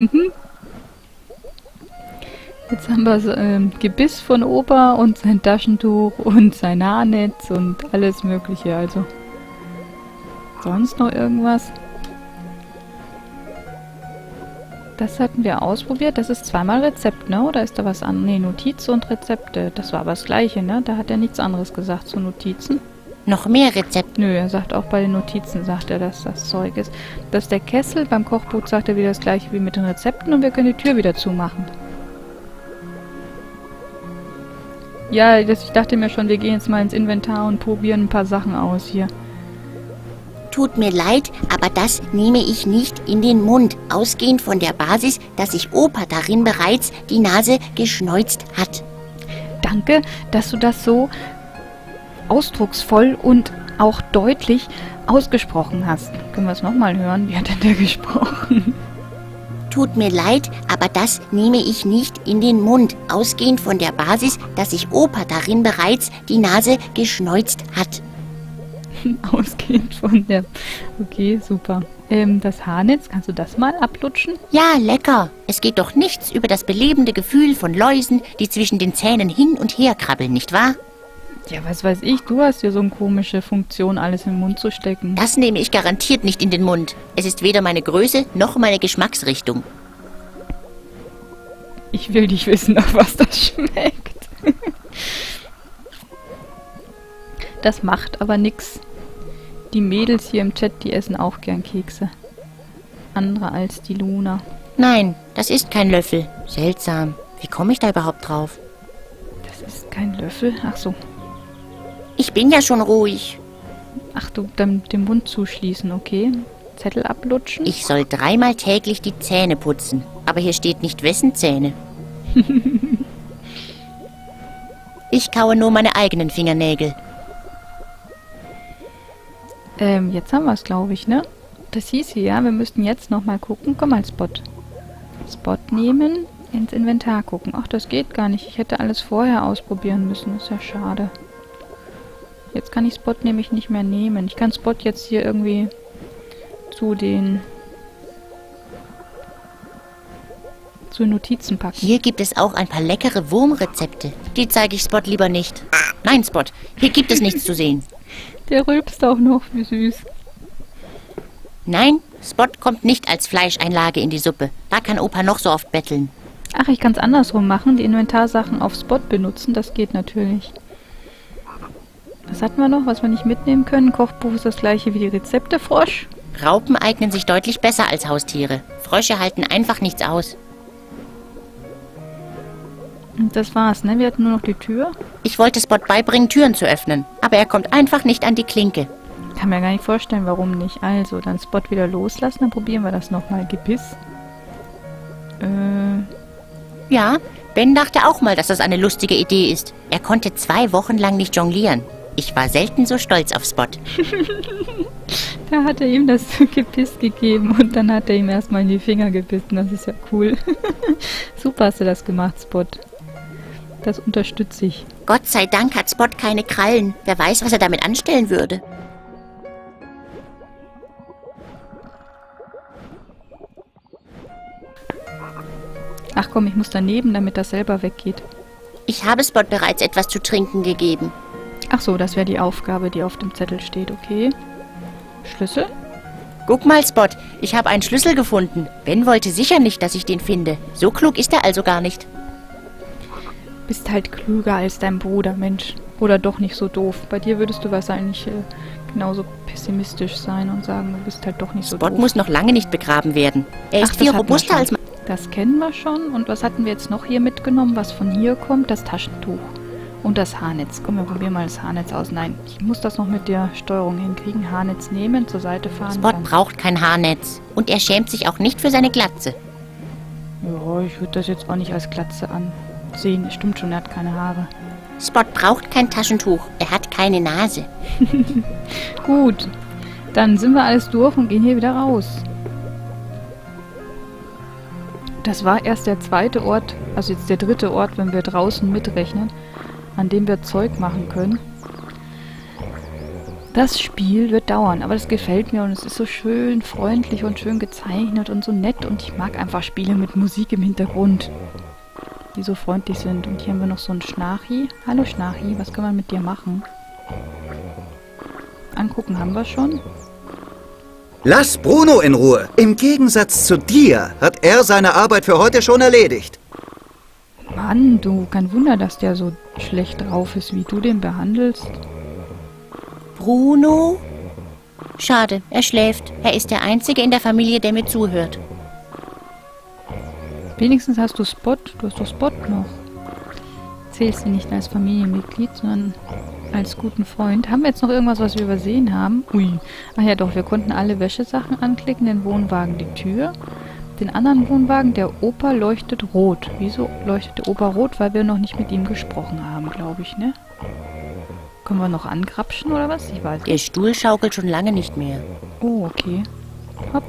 Mhm. Jetzt haben wir so, Gebiss von Opa und sein Taschentuch und sein Haarnetz und alles mögliche, also. Sonst noch irgendwas? Das hatten wir ausprobiert. Das ist zweimal Rezept, ne? Oder ist da was an? Ne, Notiz und Rezepte. Das war aber das Gleiche, ne? Da hat er nichts anderes gesagt zu Notizen. Noch mehr Rezepte? Nö, er sagt auch bei den Notizen, sagt er, dass das Zeug ist. Das ist der Kessel. Beim Kochbuch sagt er wieder das Gleiche wie mit den Rezepten und wir können die Tür wieder zumachen. Ja, ich dachte mir schon, wir gehen jetzt mal ins Inventar und probieren ein paar Sachen aus hier. Tut mir leid, aber das nehme ich nicht in den Mund, ausgehend von der Basis, dass sich Opa darin bereits die Nase geschneuzt hat. Danke, dass du das so ausdrucksvoll und auch deutlich ausgesprochen hast. Können wir es nochmal hören? Wie hat denn der gesprochen? Tut mir leid, aber das nehme ich nicht in den Mund, ausgehend von der Basis, dass sich Opa darin bereits die Nase geschneuzt hat. Ausgehend von der... Okay, super. Das Haarnetz, kannst du das mal ablutschen? Ja, lecker. Es geht doch nichts über das belebende Gefühl von Läusen, die zwischen den Zähnen hin und her krabbeln, nicht wahr? Ja, was weiß ich, du hast ja so eine komische Funktion, alles in den Mund zu stecken. Das nehme ich garantiert nicht in den Mund. Es ist weder meine Größe noch meine Geschmacksrichtung. Ich will nicht wissen, nach was das schmeckt. Das macht aber nix. Die Mädels hier im Chat, die essen auch gern Kekse. Andere als die Luna. Nein, das ist kein Löffel. Seltsam. Wie komme ich da überhaupt drauf? Das ist kein Löffel? Ach so. Ich bin ja schon ruhig. Ach du, dann den Mund zuschließen, okay. Zettel ablutschen. Ich soll dreimal täglich die Zähne putzen. Aber hier steht nicht wessen Zähne. Ich kaue nur meine eigenen Fingernägel. Jetzt haben wir es, glaube ich, ne? Das hieß hier, ja, wir müssten jetzt nochmal gucken. Komm mal, Spot. Spot nehmen, ins Inventar gucken. Ach, das geht gar nicht. Ich hätte alles vorher ausprobieren müssen. Ist ja schade. Jetzt kann ich Spot nämlich nicht mehr nehmen. Ich kann Spot jetzt hier irgendwie zu den... zu den Notizen packen. Hier gibt es auch ein paar leckere Wurmrezepte. Die zeige ich Spot lieber nicht. Nein, Spot, hier gibt es nichts zu sehen. Der rülpst auch noch, wie süß. Nein, Spot kommt nicht als Fleischeinlage in die Suppe. Da kann Opa noch so oft betteln. Ach, ich kann es andersrum machen. Die Inventarsachen auf Spot benutzen, das geht natürlich. Was hatten wir noch, was wir nicht mitnehmen können? Kochbuch ist das gleiche wie die Rezepte. Frosch. Raupen eignen sich deutlich besser als Haustiere. Frösche halten einfach nichts aus. Und das war's, ne? Wir hatten nur noch die Tür. Ich wollte Spot beibringen, Türen zu öffnen. Aber er kommt einfach nicht an die Klinke. Kann mir gar nicht vorstellen, warum nicht. Also, dann Spot wieder loslassen, dann probieren wir das nochmal. Gebiss. Ja, Ben dachte auch mal, dass das eine lustige Idee ist. Er konnte 2 Wochen lang nicht jonglieren. Ich war selten so stolz auf Spot. Da hat er ihm das Gebiss gegeben und dann hat er ihm erstmal in die Finger gebissen. Das ist ja cool. Super hast du das gemacht, Spot. Das unterstütze ich. Gott sei Dank hat Spot keine Krallen. Wer weiß, was er damit anstellen würde. Ach komm, ich muss daneben, damit das selber weggeht. Ich habe Spot bereits etwas zu trinken gegeben. Ach so, das wäre die Aufgabe, die auf dem Zettel steht, okay. Schlüssel? Guck mal, Spot, ich habe einen Schlüssel gefunden. Ben wollte sicher nicht, dass ich den finde. So klug ist er also gar nicht. Bist halt klüger als dein Bruder, Mensch. Oder doch nicht so doof. Bei dir würdest du wahrscheinlich genauso pessimistisch sein und sagen, du bist halt doch nicht so doof. Spot muss noch lange nicht begraben werden. Er ist viel robuster als man. Das kennen wir schon. Und was hatten wir jetzt noch hier mitgenommen, was von hier kommt? Das Taschentuch und das Haarnetz. Komm, wir probieren mal das Haarnetz aus. Nein, ich muss das noch mit der Steuerung hinkriegen. Haarnetz nehmen, zur Seite fahren. Spot braucht kein Haarnetz. Und er schämt sich auch nicht für seine Glatze. Ja, ich würde das jetzt auch nicht als Glatze an. Sehen, stimmt schon, er hat keine Haare. Spot braucht kein Taschentuch, er hat keine Nase. Gut, dann sind wir alles durch und gehen hier wieder raus. Das war erst der zweite Ort, also jetzt der dritte Ort, wenn wir draußen mitrechnen, an dem wir Zeug machen können. Das Spiel wird dauern, aber das gefällt mir und es ist so schön freundlich und schön gezeichnet und so nett und ich mag einfach Spiele mit Musik im Hintergrund, die so freundlich sind. Und hier haben wir noch so einen Schnarchi. Hallo Schnarchi, was kann man mit dir machen? Angucken haben wir schon. Lass Bruno in Ruhe. Im Gegensatz zu dir hat er seine Arbeit für heute schon erledigt. Mann, du, kein Wunder, dass der so schlecht drauf ist, wie du den behandelst. Bruno? Schade, er schläft. Er ist der Einzige in der Familie, der mir zuhört. Wenigstens hast du Spot. Du hast doch Spot noch. Zählst du nicht als Familienmitglied, sondern als guten Freund. Haben wir jetzt noch irgendwas, was wir übersehen haben? Ui. Ach ja doch, wir konnten alle Wäschesachen anklicken. Den Wohnwagen, die Tür. Den anderen Wohnwagen, der Opa leuchtet rot. Wieso leuchtet der Opa rot? Weil wir noch nicht mit ihm gesprochen haben, glaube ich, ne? Können wir noch angrapschen oder was? Ich weiß nicht. Der Stuhl schaukelt schon lange nicht mehr. Oh, okay. Hopp.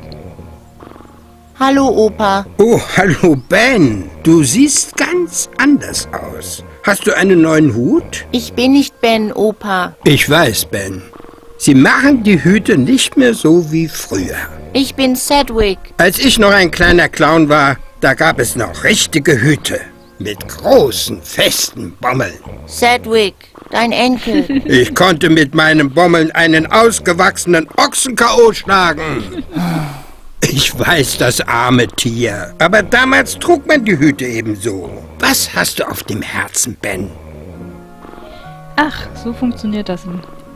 Hallo, Opa. Oh, hallo, Ben. Du siehst ganz anders aus. Hast du einen neuen Hut? Ich bin nicht Ben, Opa. Ich weiß, Ben. Sie machen die Hüte nicht mehr so wie früher. Ich bin Sedwick. Als ich noch ein kleiner Clown war, da gab es noch richtige Hüte. Mit großen, festen Bommeln. Sedwick, dein Enkel. Ich konnte mit meinen Bommeln einen ausgewachsenen Ochsen K.O. schlagen. Ich weiß, das arme Tier. Aber damals trug man die Hüte eben so. Was hast du auf dem Herzen, Ben? Ach, so funktioniert das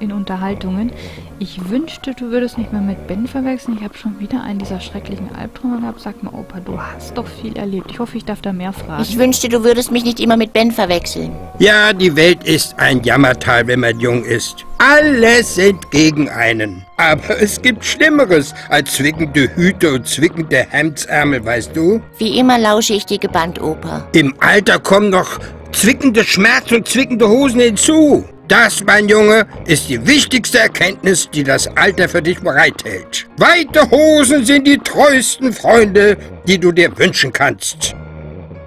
in Unterhaltungen. Ich wünschte, du würdest nicht mehr mit Ben verwechseln. Ich habe schon wieder einen dieser schrecklichen Albträume gehabt. Sag mal, Opa, du hast doch viel erlebt. Ich hoffe, ich darf da mehr fragen. Ich wünschte, du würdest mich nicht immer mit Ben verwechseln. Ja, die Welt ist ein Jammertal, wenn man jung ist. Alle sind gegen einen. Aber es gibt Schlimmeres als zwickende Hüte und zwickende Hemdsärmel, weißt du? Wie immer lausche ich dir gebannt, Opa. Im Alter kommen noch zwickende Schmerzen und zwickende Hosen hinzu. Das, mein Junge, ist die wichtigste Erkenntnis, die das Alter für dich bereithält. Weite Hosen sind die treuesten Freunde, die du dir wünschen kannst.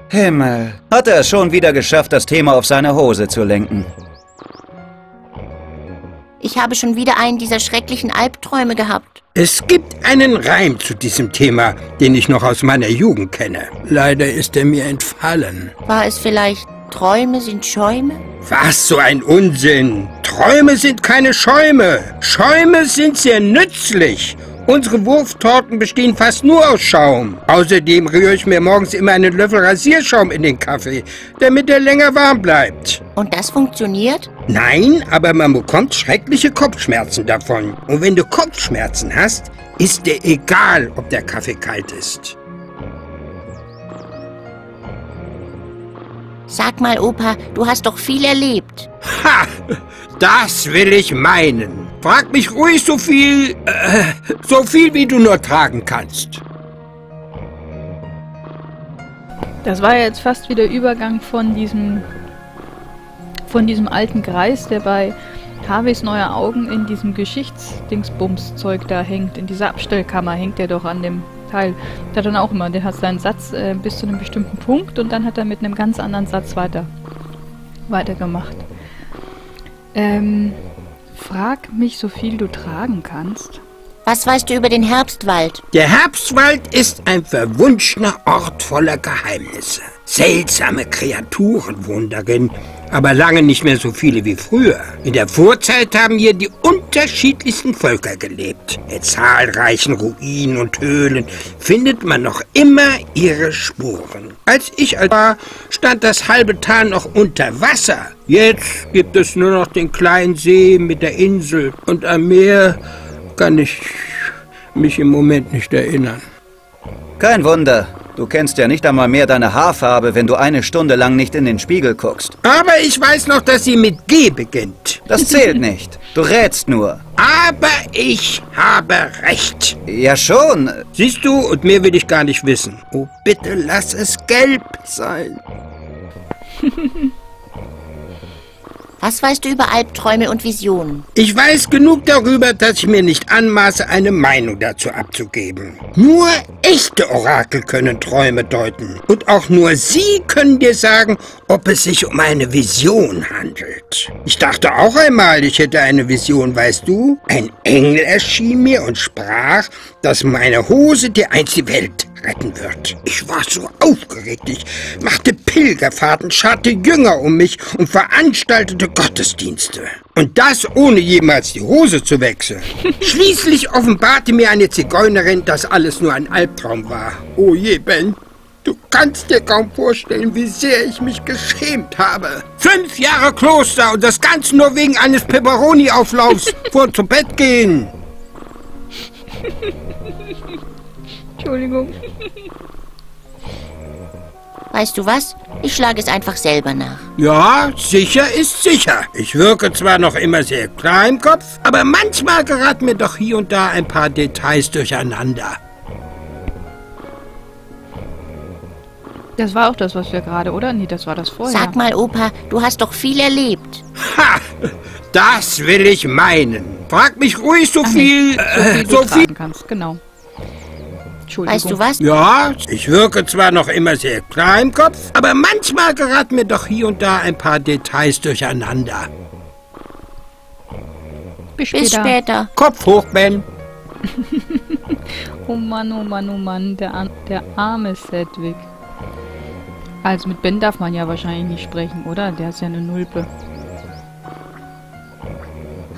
Himmel, hat er es schon wieder geschafft, das Thema auf seine Hose zu lenken. Ich habe schon wieder einen dieser schrecklichen Albträume gehabt. Es gibt einen Reim zu diesem Thema, den ich noch aus meiner Jugend kenne. Leider ist er mir entfallen. War es vielleicht Träume sind Schäume? Was, so ein Unsinn! Träume sind keine Schäume! Schäume sind sehr nützlich! Unsere Wurftorten bestehen fast nur aus Schaum. Außerdem rühre ich mir morgens immer einen Löffel Rasierschaum in den Kaffee, damit er länger warm bleibt. Und das funktioniert? Nein, aber man bekommt schreckliche Kopfschmerzen davon. Und wenn du Kopfschmerzen hast, ist dir egal, ob der Kaffee kalt ist. Sag mal, Opa, du hast doch viel erlebt. Ha! Das will ich meinen. Frag mich ruhig so viel wie du nur tragen kannst. Das war ja jetzt fast wie der Übergang von diesem alten Greis, der bei Harveys neue Augen in diesem Geschichtsdingsbums-Zeug da hängt. In dieser Abstellkammer hängt der doch an dem Teil. Der hat dann auch immer, der hat seinen Satz bis zu einem bestimmten Punkt und dann hat er mit einem ganz anderen Satz weitergemacht. Frag mich, so viel du tragen kannst. Was weißt du über den Herbstwald? Der Herbstwald ist ein verwunschener Ort voller Geheimnisse. Seltsame Kreaturen wohnen darin, aber lange nicht mehr so viele wie früher. In der Vorzeit haben hier die unterschiedlichsten Völker gelebt. In zahlreichen Ruinen und Höhlen findet man noch immer ihre Spuren. Als ich alt war, stand das halbe Tal noch unter Wasser. Jetzt gibt es nur noch den kleinen See mit der Insel und am Meer kann ich mich im Moment nicht erinnern. Kein Wunder. Du kennst ja nicht einmal mehr deine Haarfarbe, wenn du eine Stunde lang nicht in den Spiegel guckst. Aber ich weiß noch, dass sie mit G beginnt. Das zählt nicht. Du rätst nur. Aber ich habe recht. Ja schon. Siehst du, und mehr will ich gar nicht wissen. Oh, bitte lass es gelb sein. Was weißt du über Albträume und Visionen? Ich weiß genug darüber, dass ich mir nicht anmaße, eine Meinung dazu abzugeben. Nur echte Orakel können Träume deuten. Und auch nur sie können dir sagen, ob es sich um eine Vision handelt. Ich dachte auch einmal, ich hätte eine Vision, weißt du? Ein Engel erschien mir und sprach, dass meine Hose dir einst die Welt retten wird. Ich war so aufgeregt, ich machte Pilgerfahrten, scharte Jünger um mich und veranstaltete Gottesdienste. Und das ohne jemals die Hose zu wechseln. Schließlich offenbarte mir eine Zigeunerin, dass alles nur ein Albtraum war. Oh je, Ben. Du kannst dir kaum vorstellen, wie sehr ich mich geschämt habe. 5 Jahre Kloster und das Ganze nur wegen eines Peperoni-Auflaufs vor zu Bett gehen. Entschuldigung. Weißt du was? Ich schlage es einfach selber nach. Ja, sicher ist sicher. Ich wirke zwar noch immer sehr klar im Kopf, aber manchmal geraten mir doch hier und da ein paar Details durcheinander. Das war auch das, was wir gerade, oder? Nee, das war das vorher. Sag mal, Opa, du hast doch viel erlebt. Ha! Das will ich meinen. Frag mich ruhig so viel. So viel du kannst, genau. Weißt du was? Ja, ich wirke zwar noch immer sehr klar im Kopf, aber manchmal geraten mir doch hier und da ein paar Details durcheinander. Bis später. Kopf hoch, Ben. Oh Mann, oh Mann, oh Mann, der arme Sedwick. Also mit Ben darf man ja wahrscheinlich nicht sprechen, oder? Der ist ja eine Nulpe.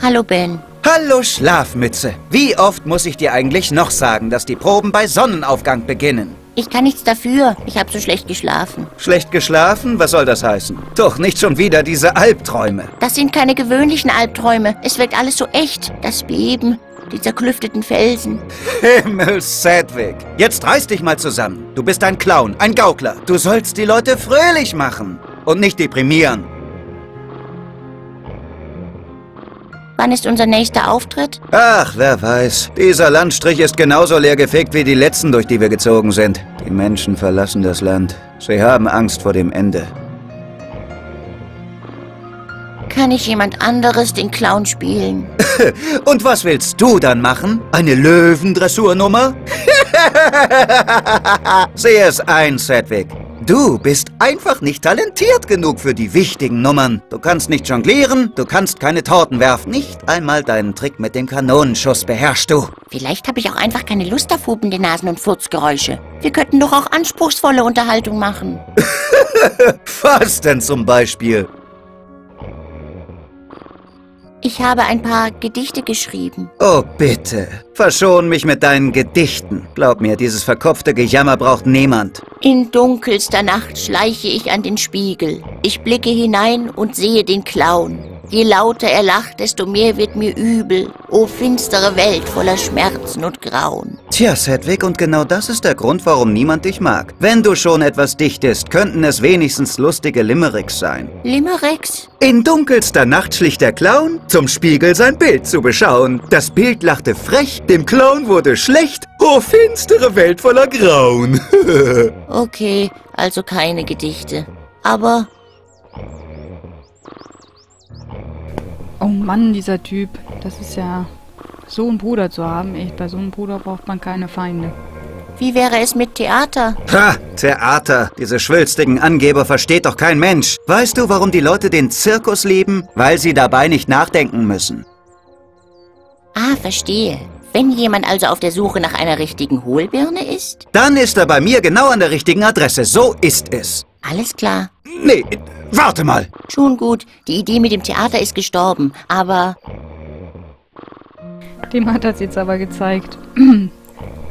Hallo, Ben. Hallo, Schlafmütze. Wie oft muss ich dir eigentlich noch sagen, dass die Proben bei Sonnenaufgang beginnen? Ich kann nichts dafür. Ich habe so schlecht geschlafen. Schlecht geschlafen? Was soll das heißen? Doch nicht schon wieder diese Albträume. Das sind keine gewöhnlichen Albträume. Es wirkt alles so echt. Das Beben, die zerklüfteten Felsen. Himmel, Sedwick. Jetzt reiß dich mal zusammen. Du bist ein Clown, ein Gaukler. Du sollst die Leute fröhlich machen und nicht deprimieren. Wann ist unser nächster Auftritt? Ach, wer weiß. Dieser Landstrich ist genauso leergefegt wie die letzten, durch die wir gezogen sind. Die Menschen verlassen das Land. Sie haben Angst vor dem Ende. Kann ich jemand anderes den Clown spielen? Und was willst du dann machen? Eine Löwendressurnummer? Sehe es ein, Sedwick. Du bist einfach nicht talentiert genug für die wichtigen Nummern. Du kannst nicht jonglieren, du kannst keine Torten werfen. Nicht einmal deinen Trick mit dem Kanonenschuss beherrschst du. Vielleicht habe ich auch einfach keine Lust auf hupende Nasen und Furzgeräusche. Wir könnten doch auch anspruchsvolle Unterhaltung machen. Was denn zum Beispiel? Ich habe ein paar Gedichte geschrieben. Oh, bitte. Verschon mich mit deinen Gedichten. Glaub mir, dieses verkopfte Gejammer braucht niemand. In dunkelster Nacht schleiche ich an den Spiegel. Ich blicke hinein und sehe den Clown. Je lauter er lacht, desto mehr wird mir übel. O finstere Welt voller Schmerzen und Grauen. Tja, Sedwick, und genau das ist der Grund, warum niemand dich mag. Wenn du schon etwas dichtest, könnten es wenigstens lustige Limericks sein. Limericks? In dunkelster Nacht schlich der Clown, zum Spiegel sein Bild zu beschauen. Das Bild lachte frech, dem Clown wurde schlecht. Oh, finstere Welt voller Grauen. Okay, also keine Gedichte. Aber... Oh Mann, dieser Typ. Das ist ja... So einen Bruder zu haben, echt. Bei so einem Bruder braucht man keine Feinde. Wie wäre es mit Theater? Ha, Theater. Diese schwülstigen Angeber versteht doch kein Mensch. Weißt du, warum die Leute den Zirkus lieben? Weil sie dabei nicht nachdenken müssen. Ah, verstehe. Wenn jemand also auf der Suche nach einer richtigen Hohlbirne ist? Dann ist er bei mir genau an der richtigen Adresse. So ist es. Alles klar. Nee, warte mal. Schon gut. Die Idee mit dem Theater ist gestorben, aber... Dem hat das jetzt aber gezeigt.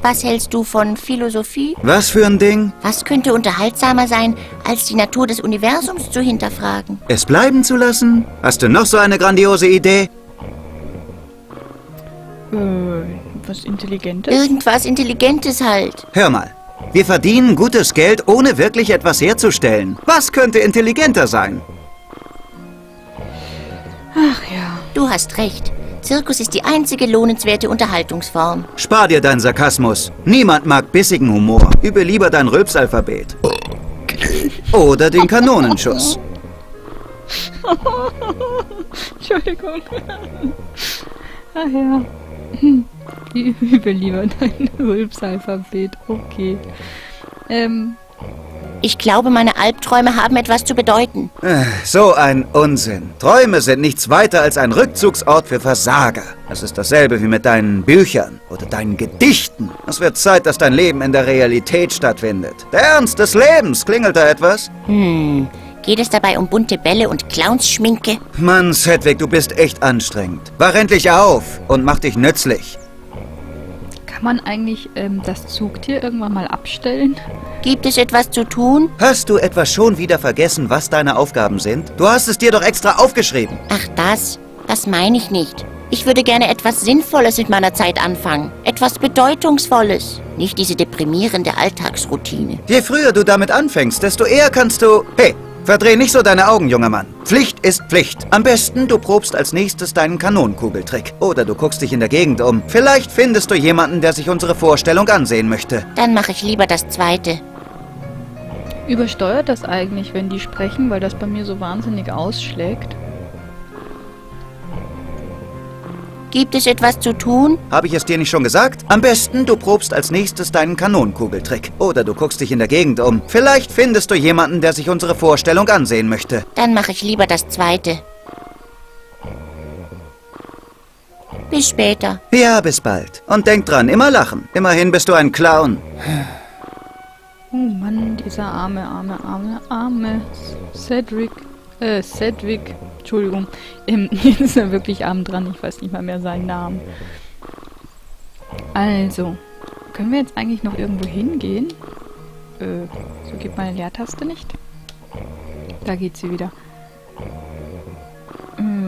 Was hältst du von Philosophie? Was für ein Ding? Was könnte unterhaltsamer sein, als die Natur des Universums zu hinterfragen? Es bleiben zu lassen? Hast du noch so eine grandiose Idee? Was Intelligentes? Irgendwas Intelligentes halt. Hör mal. Wir verdienen gutes Geld, ohne wirklich etwas herzustellen. Was könnte intelligenter sein? Ach ja. Du hast recht. Zirkus ist die einzige lohnenswerte Unterhaltungsform. Spar dir deinen Sarkasmus. Niemand mag bissigen Humor. Übe lieber dein Rülpsalphabet. Oder den Kanonenschuss. Entschuldigung. Ach ja. Die überliefern ein Ulps-Alphabet. Okay. Ich glaube, meine Albträume haben etwas zu bedeuten. So ein Unsinn. Träume sind nichts weiter als ein Rückzugsort für Versager. Das ist dasselbe wie mit deinen Büchern oder deinen Gedichten. Es wird Zeit, dass dein Leben in der Realität stattfindet. Der Ernst des Lebens, klingelt da etwas? Geht es dabei um bunte Bälle und Clownsschminke? Mann, Sedwick, du bist echt anstrengend. Wach endlich auf und mach dich nützlich. Kann man eigentlich das Zugtier irgendwann mal abstellen? Gibt es etwas zu tun? Hast du etwa schon wieder vergessen, was deine Aufgaben sind? Du hast es dir doch extra aufgeschrieben. Ach das? Das meine ich nicht. Ich würde gerne etwas Sinnvolles mit meiner Zeit anfangen. Etwas Bedeutungsvolles. Nicht diese deprimierende Alltagsroutine. Je früher du damit anfängst, desto eher kannst du... Hey, verdreh nicht so deine Augen, junger Mann. Pflicht ist Pflicht. Am besten, du probst als nächstes deinen Kanonenkugeltrick. Oder du guckst dich in der Gegend um. Vielleicht findest du jemanden, der sich unsere Vorstellung ansehen möchte. Dann mache ich lieber das Zweite. Übersteuert das eigentlich, wenn die sprechen, weil das bei mir so wahnsinnig ausschlägt? Gibt es etwas zu tun? Habe ich es dir nicht schon gesagt? Am besten, du probst als nächstes deinen Kanonenkugeltrick. Oder du guckst dich in der Gegend um. Vielleicht findest du jemanden, der sich unsere Vorstellung ansehen möchte. Dann mache ich lieber das Zweite. Bis später. Ja, bis bald. Und denk dran, immer lachen. Immerhin bist du ein Clown. Oh Mann, dieser arme Sedwick. Sedwick. Entschuldigung, ist ja wirklich arm dran, ich weiß nicht mal mehr seinen Namen. Also, können wir jetzt eigentlich noch irgendwo hingehen? So geht meine Leertaste nicht. Da geht sie wieder.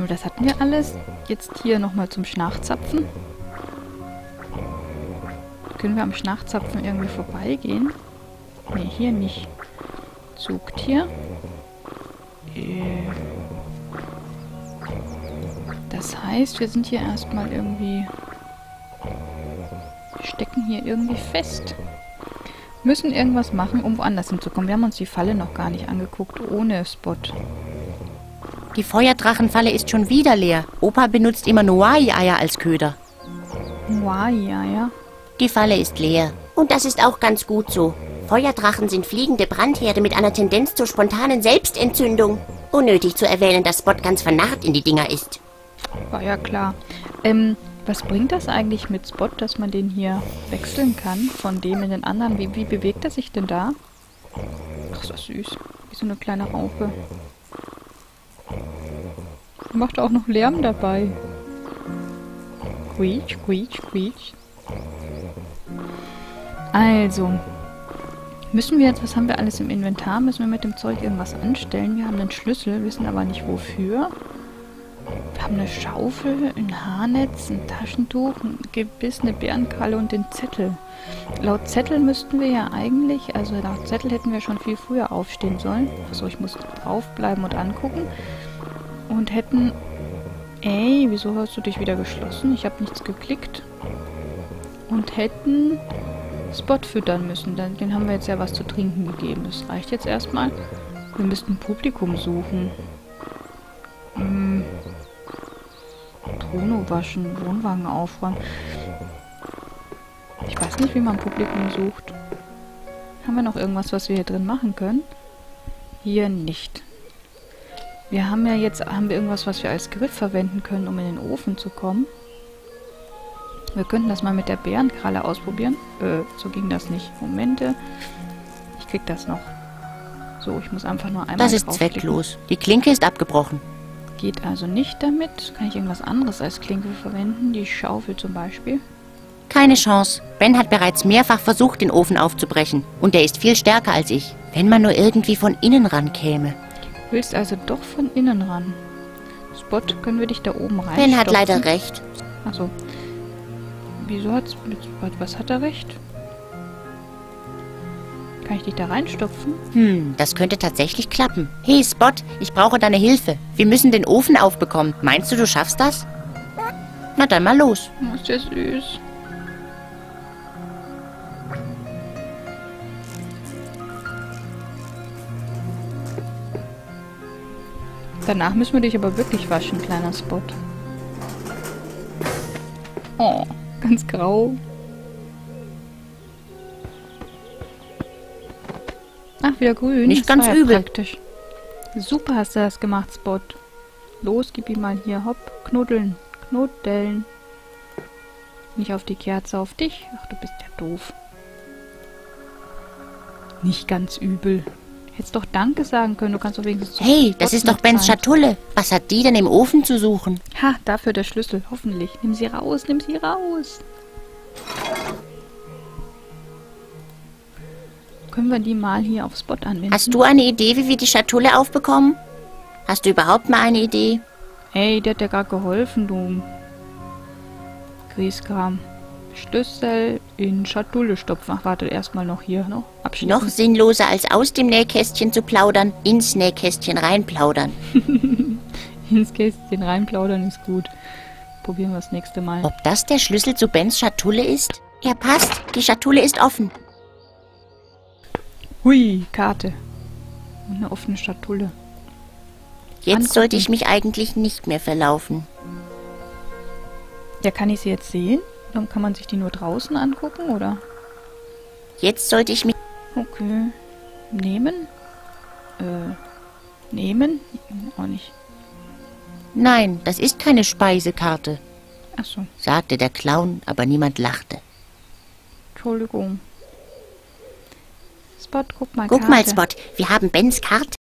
Das hatten wir alles. Jetzt hier nochmal zum Schnarchzapfen. Können wir am Schnarchzapfen irgendwie vorbeigehen? Ne, hier nicht. Zugtier. Das heißt, wir sind hier erstmal irgendwie... Wir stecken hier irgendwie fest. Müssen irgendwas machen, um woanders hinzukommen. Wir haben uns die Falle noch gar nicht angeguckt, ohne Spot. Die Feuerdrachenfalle ist schon wieder leer. Opa benutzt immer Noai-Eier als Köder. Noai-Eier? Die Falle ist leer. Und das ist auch ganz gut so. Feuerdrachen sind fliegende Brandherde mit einer Tendenz zur spontanen Selbstentzündung. Unnötig zu erwähnen, dass Spot ganz vernarrt in die Dinger ist. War ja klar. Was bringt das eigentlich mit Spot, dass man den hier wechseln kann, von dem in den anderen? Wie bewegt er sich denn da? Ach, ist das süß. Wie so eine kleine Raupe. Macht auch noch Lärm dabei. Quietsch, quietsch, quietsch. Also. Müssen wir jetzt, was haben wir alles im Inventar? Müssen wir mit dem Zeug irgendwas anstellen? Wir haben einen Schlüssel, wissen aber nicht wofür. Wir haben eine Schaufel, ein Haarnetz, ein Taschentuch, ein Gebiss, eine Bärenkralle und den Zettel. Laut Zettel müssten wir ja eigentlich, also laut Zettel hätten wir schon viel früher aufstehen sollen. Achso, ich muss draufbleiben und angucken. Und hätten... Ey, wieso hast du dich wieder geschlossen? Ich habe nichts geklickt. Und hätten Spot füttern müssen. Den haben wir jetzt ja was zu trinken gegeben. Das reicht jetzt erstmal. Wir müssten Publikum suchen. Bruno waschen, Wohnwagen aufräumen. Ich weiß nicht, wie man Publikum sucht. Haben wir noch irgendwas, was wir hier drin machen können? Hier nicht. Wir haben ja jetzt irgendwas, was wir als Griff verwenden können, um in den Ofen zu kommen. Wir könnten das mal mit der Bärenkralle ausprobieren. So ging das nicht. Momente. Ich krieg das noch. So, ich muss einfach nur einmal draufklicken. Das ist zwecklos. Die Klinke ist abgebrochen. Geht also nicht damit. Kann ich irgendwas anderes als Klinke verwenden? Die Schaufel zum Beispiel? Keine Chance. Ben hat bereits mehrfach versucht, den Ofen aufzubrechen. Und er ist viel stärker als ich. Wenn man nur irgendwie von innen ran käme. Du willst also doch von innen ran. Spot, können wir dich da oben rein? Ben hat leider recht. Achso. Wieso hat's mit Spot? Was hat er recht? Kann ich dich da reinstopfen? Das könnte tatsächlich klappen. Hey Spot, ich brauche deine Hilfe. Wir müssen den Ofen aufbekommen. Meinst du, du schaffst das? Na dann mal los. Ist ja süß. Danach müssen wir dich aber wirklich waschen, kleiner Spot. Oh, ganz grau. Ach, wieder grün. Nicht ganz übel. Praktisch. Super hast du das gemacht, Spot. Los, gib ihm mal hier, hopp, knuddeln, knuddeln. Nicht auf die Kerze, auf dich. Ach, du bist ja doof. Nicht ganz übel. Hättest doch Danke sagen können, du kannst doch wenigstens... So hey, das ist doch Bens Schatulle. Was hat die denn im Ofen zu suchen? Ha, dafür der Schlüssel, hoffentlich. Nimm sie raus, nimm sie raus. Können wir die mal hier auf Spot anwenden? Hast du eine Idee, wie wir die Schatulle aufbekommen? Hast du überhaupt mal eine Idee? Ey, der hat ja gar geholfen, du. Grießkram. Schlüssel in Schatulle stopfen. Ach, warte, erstmal noch hier. Noch abschließen. Noch sinnloser als aus dem Nähkästchen zu plaudern, ins Nähkästchen reinplaudern. Ins Kästchen reinplaudern ist gut. Probieren wir das nächste Mal. Ob das der Schlüssel zu Bens Schatulle ist? Er passt. Die Schatulle ist offen. Hui, Karte. Und eine offene Schatulle. Jetzt angucken. Sollte ich mich eigentlich nicht mehr verlaufen. Ja, kann ich sie jetzt sehen? Dann kann man sich die nur draußen angucken, oder? Jetzt sollte ich mich... Okay. Nehmen? Nehmen? Auch nicht. Nein, das ist keine Speisekarte. Ach so. Sagte der Clown, aber niemand lachte. Entschuldigung. Spot, guck mal, Karte. Guck mal, Spot, wir haben Bens Karte.